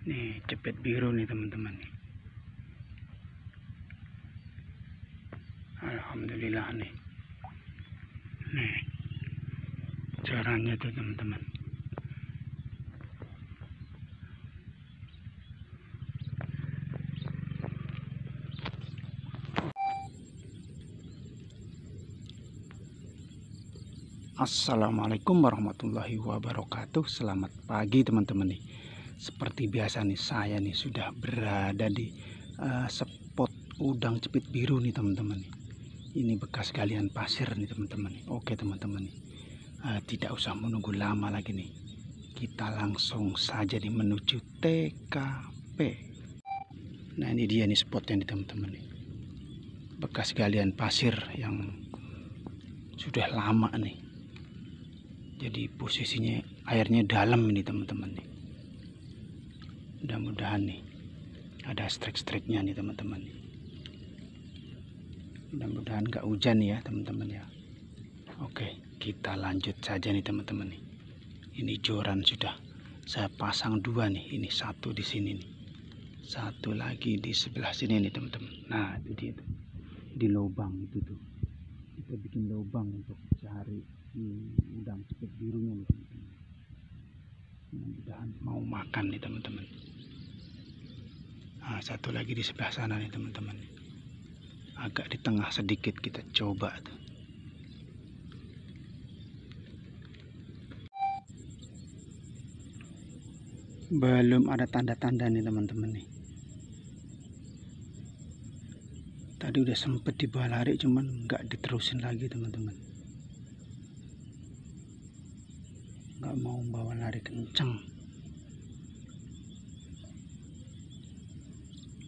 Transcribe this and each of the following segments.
Nih cepet biru nih teman-teman. Alhamdulillah nih. Nih caranya tuh teman-teman. Assalamualaikum warahmatullahi wabarakatuh. Selamat pagi teman-teman nih. Seperti biasa nih, saya nih sudah berada di spot udang cepit biru nih teman-teman. Ini bekas galian pasir nih teman-teman. Oke teman-teman, tidak usah menunggu lama lagi nih. Kita langsung saja nih menuju TKP. Nah ini dia nih spotnya nih teman-teman nih. Bekas galian pasir yang sudah lama nih. Jadi posisinya airnya dalam ini teman-teman nih. Mudah-mudahan nih ada strike-strikenya nih teman-teman. Mudah-mudahan nggak hujan ya teman-teman ya. Oke, kita lanjut saja nih teman-teman nih. Ini joran sudah saya pasang dua nih. Ini satu di sini nih. Satu lagi di sebelah sini nih teman-teman. Nah, itu dia tuh. Di lubang itu tuh. Kita bikin lubang untuk cari udang cepit birunya nih teman-teman. Mudah-mudahan mau makan nih teman-teman. Nah, satu lagi di sebelah sana nih teman-teman. Agak di tengah sedikit kita coba tuh. Belum ada tanda-tanda nih teman-teman nih. Tadi udah sempet dibalarik cuman nggak diterusin lagi teman-teman. Nggak mau bawa lari kencang.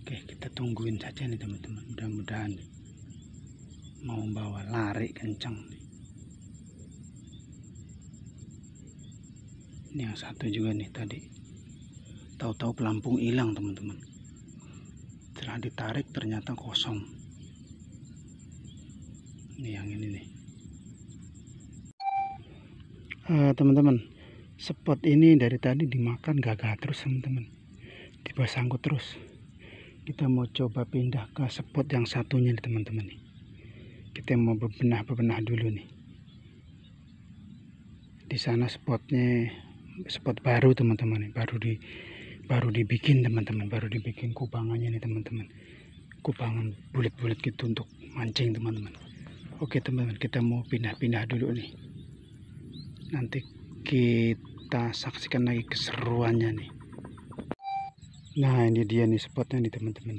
Oke, kita tungguin saja nih teman-teman. Mudah-mudahan mau bawa lari kencang. Ini yang satu juga nih tadi. Tahu-tahu pelampung hilang teman-teman. Setelah ditarik ternyata kosong. Ini yang ini nih. Teman-teman, spot ini dari tadi dimakan gagal terus teman-teman. Tiba sangkut terus. Kita mau coba pindah ke spot yang satunya nih teman-teman. Kita mau bebenah-bebenah dulu nih. Di sana spotnya spot baru teman-teman, baru dibikin teman-teman, baru dibikin kubangannya nih teman-teman. Kubangan bulat-bulat gitu untuk mancing teman-teman. Oke teman-teman, kita mau pindah-pindah dulu nih. Nanti kita saksikan lagi keseruannya nih. Nah ini dia nih spotnya nih teman-teman.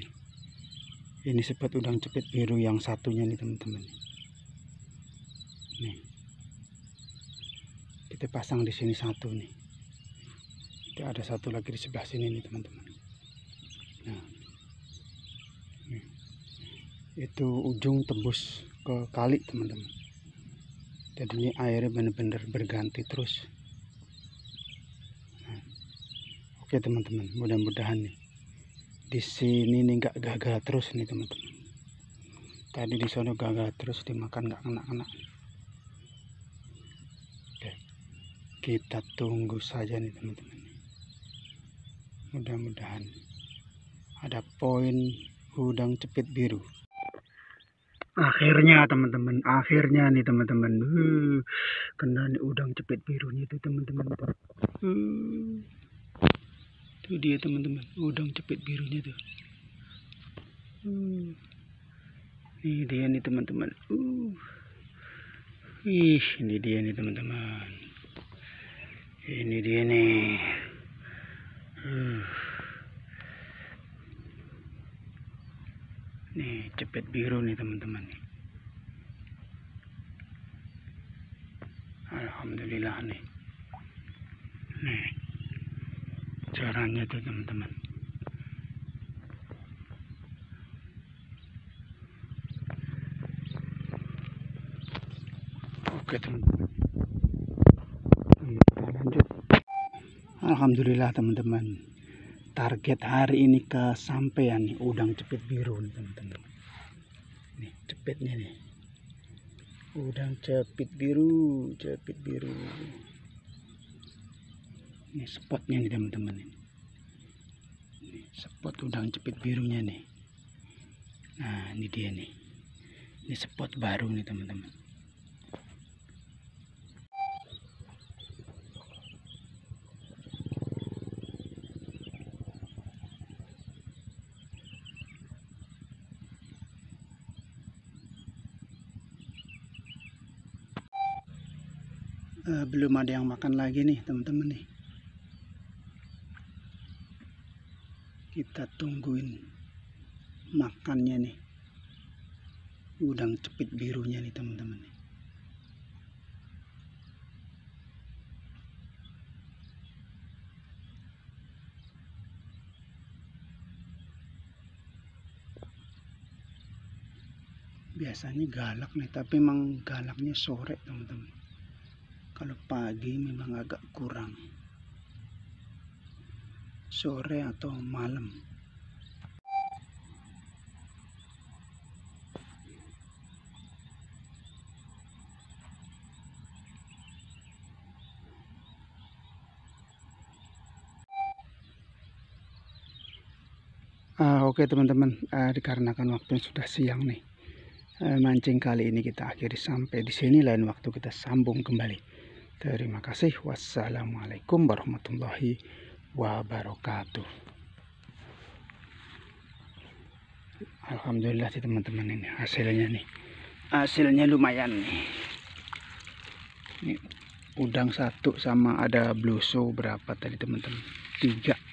Ini spot udang cepit biru yang satunya nih teman-teman. Nih, kita pasang di sini satu nih. Kita ada satu lagi di sebelah sini nih teman-teman. Nah, nih. Itu ujung tembus ke kali teman-teman. Jadinya airnya bener-bener berganti terus. Nah, oke teman-teman, mudah-mudahan nih di sini nih nggak gagal terus nih teman-teman. Tadi di sana gagal terus dimakan nggak enak-enak. Oke, kita tunggu saja nih teman-teman. Mudah-mudahan ada poin udang cepit biru. Akhirnya teman-teman, akhirnya nih teman-teman, kena nih udang cepit birunya itu teman-teman. Itu dia teman-teman, udang cepit birunya tuh. Ini dia nih teman-teman. Ini dia nih teman-teman. Ini dia nih. Nih cepet biru nih teman-teman. Alhamdulillah nih. Nih caranya tuh teman-teman. Oke teman-teman, kita lanjut. Alhamdulillah teman-teman, target hari ini kesampaian nih udang cepit biru nih teman-teman. Nih cepitnya nih. Udang cepit biru, cepit biru. Ini spotnya nih teman-teman. spot udang jepit birunya nih. Nah ini dia nih, ini spot baru nih teman-teman. Belum ada yang makan lagi nih teman-teman nih, kita tungguin makannya nih udang jepit birunya nih teman-teman nih. Biasanya galak nih, tapi emang galaknya sore teman-teman. Kalau pagi memang agak kurang, sore atau malam. Oke teman-teman, dikarenakan waktunya sudah siang nih, mancing kali ini kita akhiri sampai di sini. Lain waktu kita sambung kembali. Terima kasih. Wassalamualaikum warahmatullahi wabarakatuh. Alhamdulillah sih teman-teman, ini hasilnya nih. Hasilnya lumayan nih. Ini udang satu sama ada bluso berapa tadi teman-teman? 3.